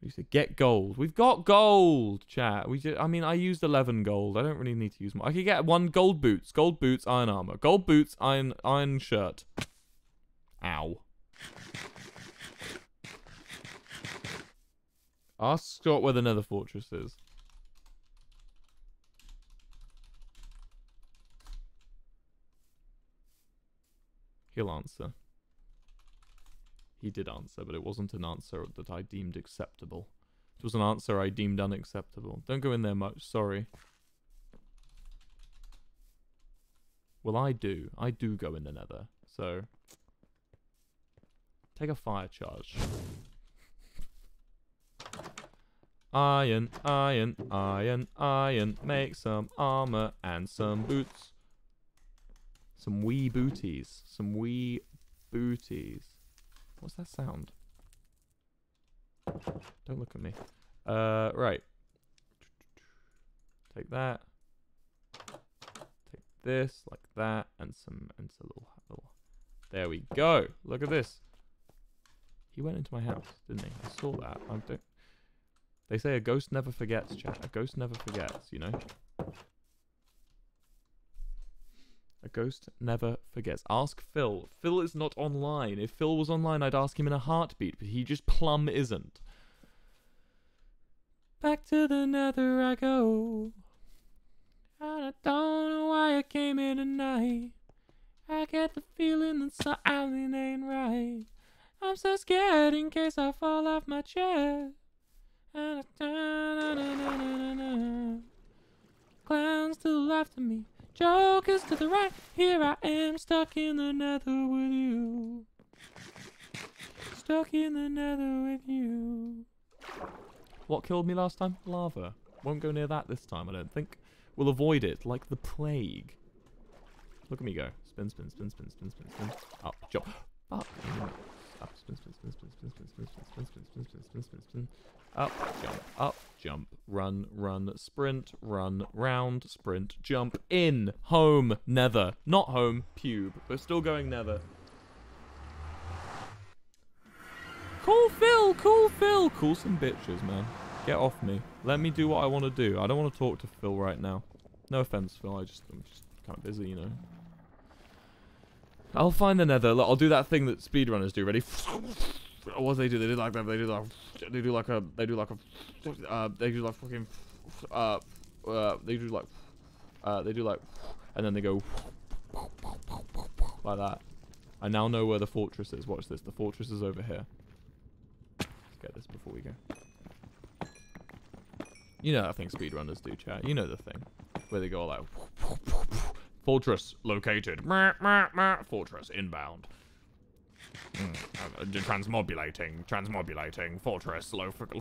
We used to get gold. We've got gold, chat. We just, I mean, I used 11 gold. I don't really need to use more. I could get one gold boots, iron armor, gold boots, iron shirt. Ow. Ask Scott where the Nether Fortress is. He'll answer. He did answer, but it wasn't an answer that I deemed acceptable. It was an answer I deemed unacceptable. Don't go in there much, sorry. Well, I do. I do go in the Nether, so... Take a fire charge. Iron, iron, iron, iron. Make some armor and some boots. Some wee booties. Some wee booties. What's that sound? Don't look at me. Right. Take that. Take this, like that, and some, little. There we go. Look at this. He went into my house, didn't he? I saw that. I don't. They say a ghost never forgets, chat. A ghost never forgets, you know? A ghost never forgets. Ask Phil. Phil is not online. If Phil was online, I'd ask him in a heartbeat, but he just plumb isn't. Back to the Nether I go. And I don't know why I came here tonight. I get the feeling that something ain't right. I'm so scared in case I fall off my chair. Clowns to the left of me, jokers to the right. Here I am, stuck in the Nether with you. Stuck in the Nether with you. What killed me last time? Lava. Won't go near that this time, I don't think. We'll avoid it like the plague. Look at me go. Spin, spin, spin, spin, spin, spin, spin. Up, jump. Up. Up, spin, spin, spin, spin, spin, spin, spin, spin, spin, spin, spin, spin, spin, spin. Up, jump, run, run, sprint, run, round, sprint, jump, in, home, Nether. Not home, pube. We're still going Nether. Cool Phil, cool Phil. Cool some bitches, man. Get off me. Let me do what I want to do. I don't want to talk to Phil right now. No offense, Phil. I'm just kind of busy, you know. I'll find the Nether. Look, I'll do that thing that speedrunners do. Ready? What do they do? They do like that. They do like, and then they go like that. I now know where the fortress is. Watch this. The fortress is over here. Let's get this before we go. You know that thing speedrunners do, chat. You know the thing where they go like. Fortress located. Fortress inbound. Transmobulating.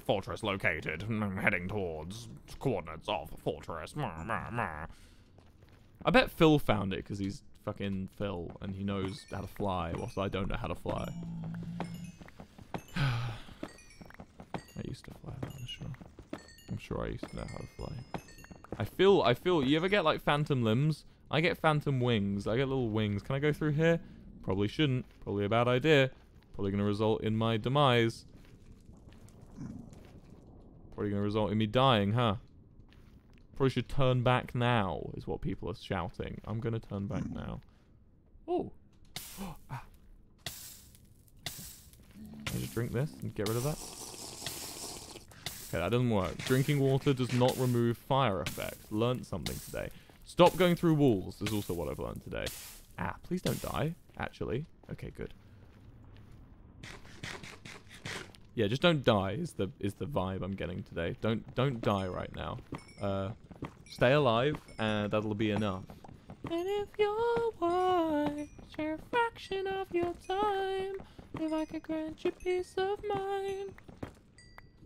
Fortress located. Heading towards coordinates of fortress. I bet Phil found it because he's fucking Phil and he knows how to fly, whilst I don't know how to fly. I used to fly, I'm sure. I'm sure I used to know how to fly. I feel, you ever get like phantom limbs? I get phantom wings. I get little wings. Can I go through here? Probably shouldn't. Probably a bad idea. Probably going to result in my demise. Probably going to result in me dying, huh? Probably should turn back now, is what people are shouting. I'm going to turn back now. Oh! Ah. Can I just drink this and get rid of that? Okay, that doesn't work. Drinking water does not remove fire effects. Learned something today. Stop going through walls is also what I've learned today. Ah, please don't die, actually. Okay, good. yeah, just don't die is the vibe I'm getting today. Don't die right now. Stay alive, and that'll be enough. And if your wife share a fraction of your time, if I could grant you peace of mind,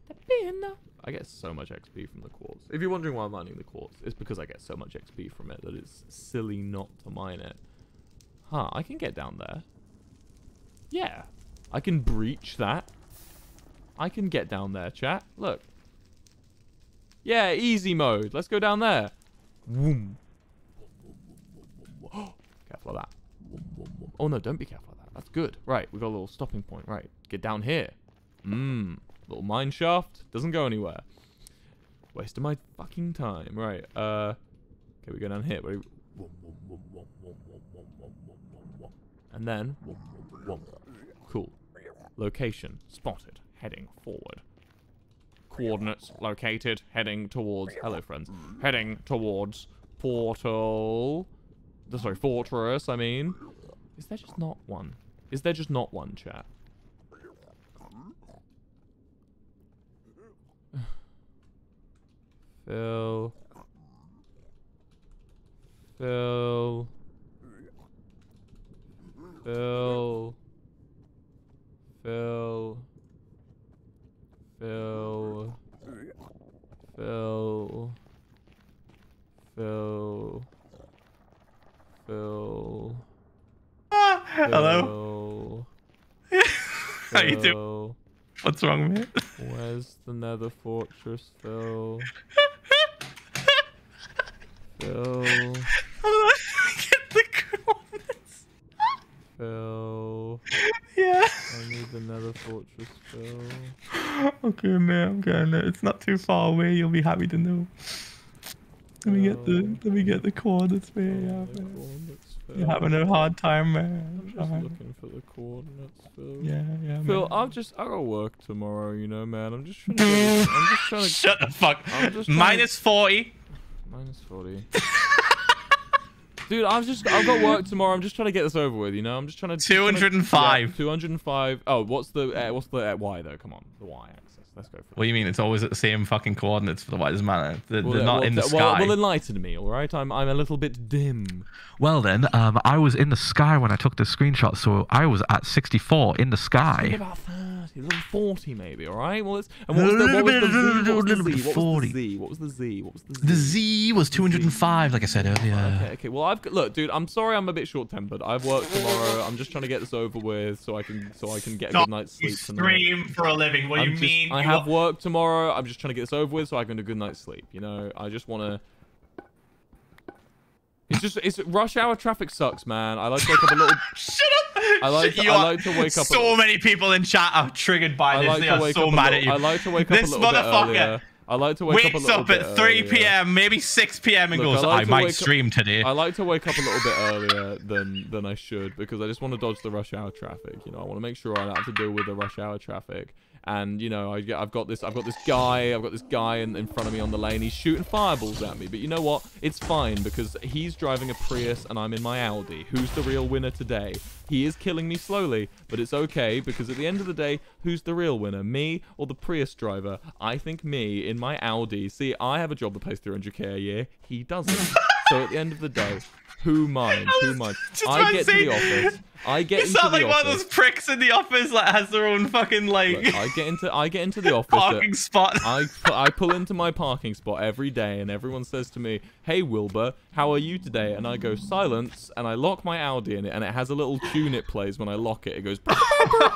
that'd be enough. I get so much XP from the quartz. If you're wondering why I'm mining the quartz, it's because I get so much XP from it that it's silly not to mine it. Huh, I can get down there. Yeah. I can breach that. I can get down there, chat. Look. Yeah, easy mode. Let's go down there. Woom. Careful of that. Oh, no, don't be careful of that. That's good. Right, we've got a little stopping point. Right, get down here. Mmm. Little mine shaft. Doesn't go anywhere. Waste of my fucking time. Right, okay, we go down here. And then... Cool. Location spotted. Heading forward. Coordinates located. Heading towards... Hello, friends. Heading towards portal... Sorry, fortress, I mean. Is there just not one? Is there just not one, chat? Phil. Phil. Phil. Phil. Phil. Phil. Phil. Phil. Ah, Phil. Hello. Phil. How you doing? What's wrong with me? Where's the nether fortress, Phil? Phil. Hold on, I get the coordinates. Phil. Yeah. I need the nether fortress, Phil. Okay, man, I'm going there. It's not too far away. You'll be happy to know. Let me get the coordinates, man. Oh, yeah, you're having a hard time, man. I'm just looking for the coordinates, Phil. Yeah, yeah. Phil, man. I got work tomorrow, you know, man. I'm just trying to. Shut the fuck. -40. -40. Dude, I've got work tomorrow. I'm just trying to get this over with, you know. I'm just trying to. 205. 205. Oh, what's the Y though? Come on, the Y. Let's go for it. What do you mean? It's always at the same fucking coordinates for the widest manner. They're not in the sky. Well, enlighten me, all right? I'm a little bit dim. Well then, I was in the sky when I took the screenshot, so I was at 64 in the sky. It's about 30, a little 40 maybe, all right? Well, what was the Z? The Z was 205, like I said earlier. Okay. Well, look, dude. I'm sorry, I'm a bit short-tempered. I've worked tomorrow. I'm just trying to get this over with so I can get a good night's sleep tonight. You stream for a living. What do you mean? I have work tomorrow. I'm just trying to get this over with so I can do a good night's sleep. You know, I just want to... It's rush hour traffic sucks, man. I like to wake up a little... Shut up! I like to wake up... So many people in chat are triggered by this. They are so mad at you. I like to wake up a little bit earlier. I like to wake up a little bit at 3 PM, maybe 6 PM and goes, I might stream today. I like to wake up a little bit earlier than I should because I just want to dodge the rush hour traffic. You know, I want to make sure I don't have to deal with the rush hour traffic. And, you know, I've got this guy in front of me on the lane. He's shooting fireballs at me. But you know what? It's fine because he's driving a Prius and I'm in my Audi. Who's the real winner today? He is killing me slowly, but it's okay because at the end of the day, who's the real winner? Me or the Prius driver? I think me in my Audi. See, I have a job that pays 300k a year. He doesn't. So at the end of the day... Who minds? I get into the office. You sound like one of those pricks in the office that has their own fucking like. Look, I get into the office parking spot. I pull into my parking spot every day, and everyone says to me, "Hey Wilbur, how are you today?" And I go silence, and I lock my Audi in it, and it has a little tune it plays when I lock it. It goes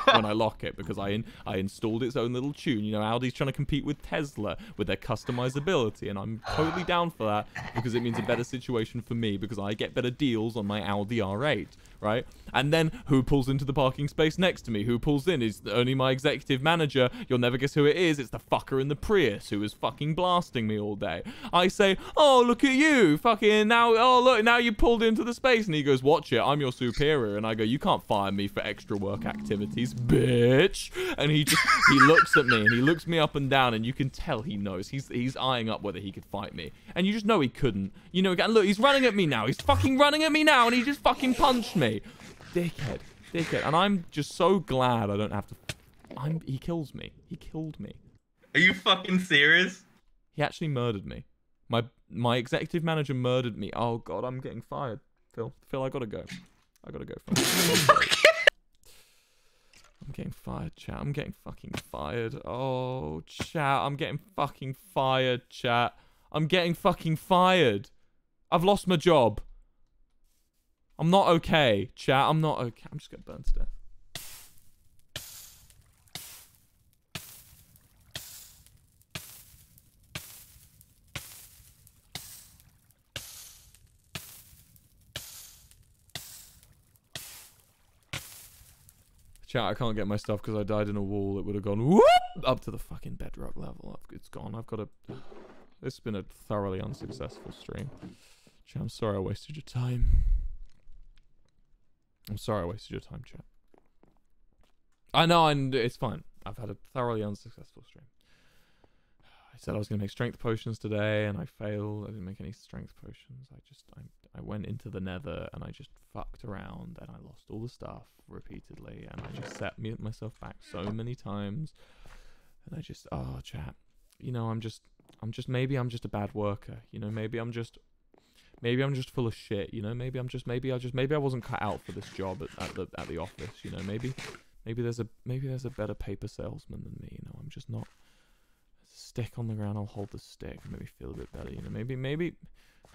when I lock it because I installed its own little tune. You know, Audi's trying to compete with Tesla with their customizability, and I'm totally down for that because it means a better situation for me because I get better deals on my Audi R8, right? And then who pulls into the parking space next to me? Who pulls in is only my executive manager. You'll never guess who it is. It's the fucker in the Prius who is fucking blasting me all day. I say, oh, look at you, fucking now. Oh, look, now you pulled into the space. And he goes, watch it. I'm your superior. And I go, you can't fire me for extra work activities, bitch. And he looks at me and he looks me up and down and you can tell he knows. He's eyeing up whether he could fight me. And you just know he couldn't. You know, and look, he's running at me now. He's fucking running at me now and he just fucking punched me. Dickhead. And I'm just so glad I don't have to He kills me. He killed me. Are you fucking serious? He actually murdered me. My executive manager murdered me. Oh god, I'm getting fired. Phil, I gotta go. Phil. I'm getting fired, chat. I'm getting fucking fired. Oh, chat. I'm getting fucking fired, chat. I'm getting fucking fired. I've lost my job. I'm not okay, chat. I'm not okay. I'm just gonna burn to death. Chat, I can't get my stuff because I died in a wall. It would have gone whoop up to the fucking bedrock level. It's gone. I've got to... This has been a thoroughly unsuccessful stream. Chat, I'm sorry I wasted your time. I'm sorry I wasted your time, chat. I know, and it's fine. I've had a thoroughly unsuccessful stream. I said I was going to make strength potions today, and I failed. I didn't make any strength potions. I went into the nether, and I just fucked around, and I lost all the stuff repeatedly, and I just set myself back so many times. And I just, oh, chat, you know, maybe I'm just a bad worker, you know, maybe I'm just full of shit, you know, maybe I wasn't cut out for this job at the office, you know, maybe there's a better paper salesman than me, you know, I'm just not. Stick on the ground, I'll hold the stick, maybe feel a bit better, you know,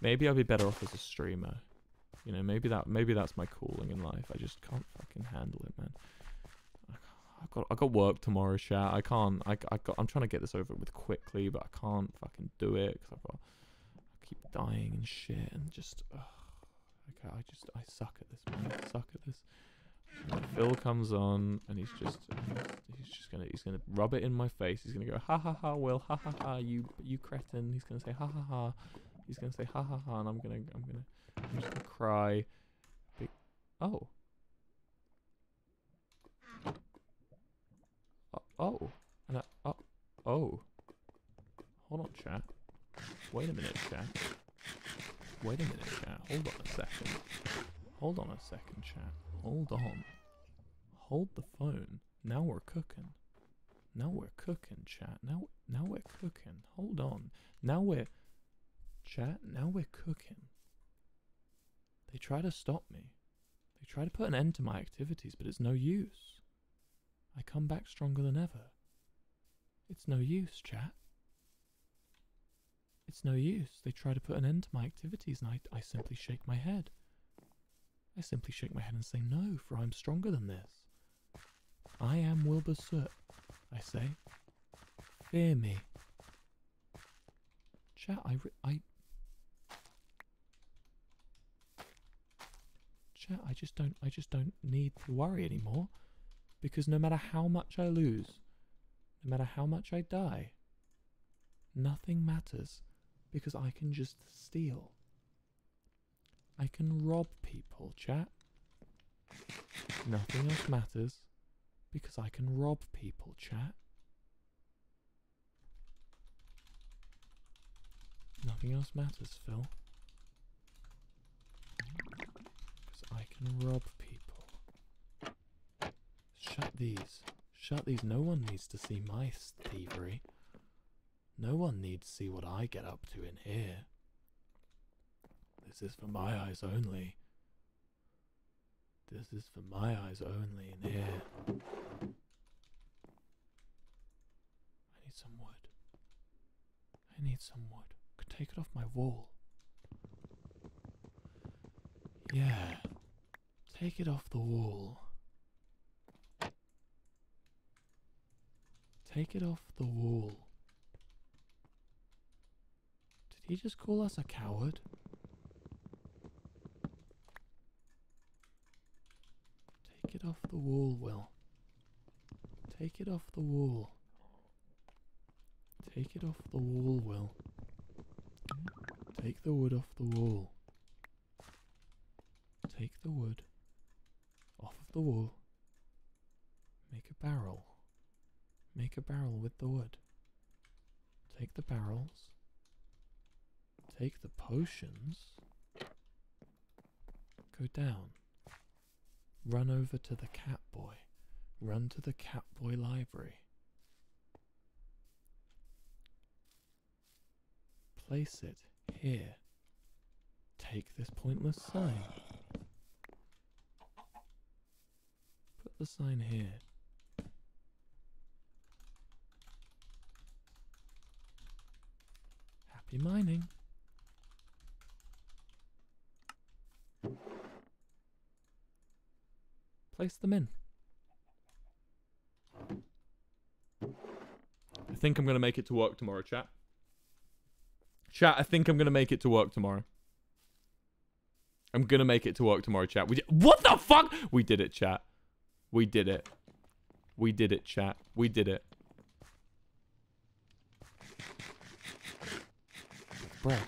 maybe I'll be better off as a streamer, you know, maybe that's my calling in life. I just can't fucking handle it, man. I got work tomorrow, chat. I'm trying to get this over with quickly, but I can't fucking do it because I keep dying and shit, and just okay, I suck at this, man. I suck at this. Phil comes on and he's gonna rub it in my face. He's gonna go ha ha ha, Will, ha ha ha, you cretin. He's gonna say ha ha ha. He's gonna say ha ha ha, and I'm just gonna cry. Big, oh, hold on, chat. Wait a minute, chat. Wait a minute, chat. Hold on a second. Hold on a second, chat. Hold on. Hold the phone. Now we're cooking. Now we're cooking, chat. Now we're cooking. Hold on. Now we're... Chat, now we're cooking. They try to stop me. They try to put an end to my activities, but it's no use. I come back stronger than ever. It's no use, chat. It's no use. They try to put an end to my activities, and I simply shake my head. I simply shake my head and say no, for I'm stronger than this. I am Wilbur Soot, I say. Fear me. Chat, Chat, I just don't need to worry anymore, because no matter how much I lose, no matter how much I die, nothing matters, because I can just steal. I can rob people, chat. Nothing else matters, because I can rob people, chat. Nothing else matters, Phil. Because I can rob people. Shut these. Shut these. No one needs to see my thievery. No one needs to see what I get up to in here. This is for my eyes only. This is for my eyes only in here. I need some wood. I need some wood. Could take it off my wall. Yeah. Take it off the wall. Take it off the wall. Did he just call us a coward? Take it off the wall, Will. Take it off the wall. Take it off the wall, Will. Take the wood off the wall. Take the wood off of the wall. Make a barrel. Make a barrel with the wood. Take the barrels. Take the potions. Go down. Run over to the cat boy. Run to the Catboy Library. Place it here. Take this pointless sign. Put the sign here. Happy mining. Place them in. I think I'm going to make it to work tomorrow, chat. Chat, I think I'm going to make it to work tomorrow. I'm going to make it to work tomorrow, chat. What the fuck? We did it, chat. We did it. We did it, chat. We did it. Bread.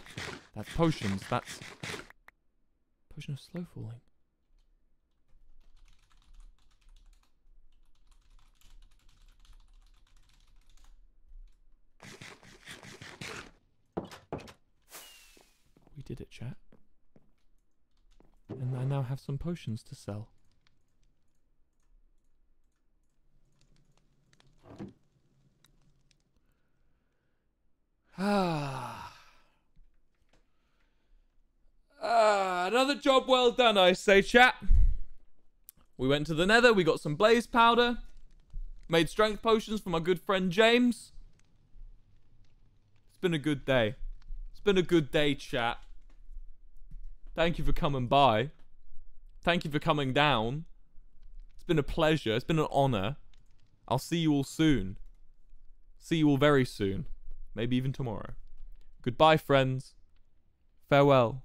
That's potions. That's... potion of slow falling. We did it, chat. And I now have some potions to sell. Another job well done, I say, chat. We went to the nether, we got some blaze powder, made strength potions for my good friend James. It's been a good day. It's been a good day, chat. Thank you for coming by. Thank you for coming down. It's been a pleasure. It's been an honor. I'll see you all soon. See you all very soon. Maybe even tomorrow. Goodbye, friends. Farewell.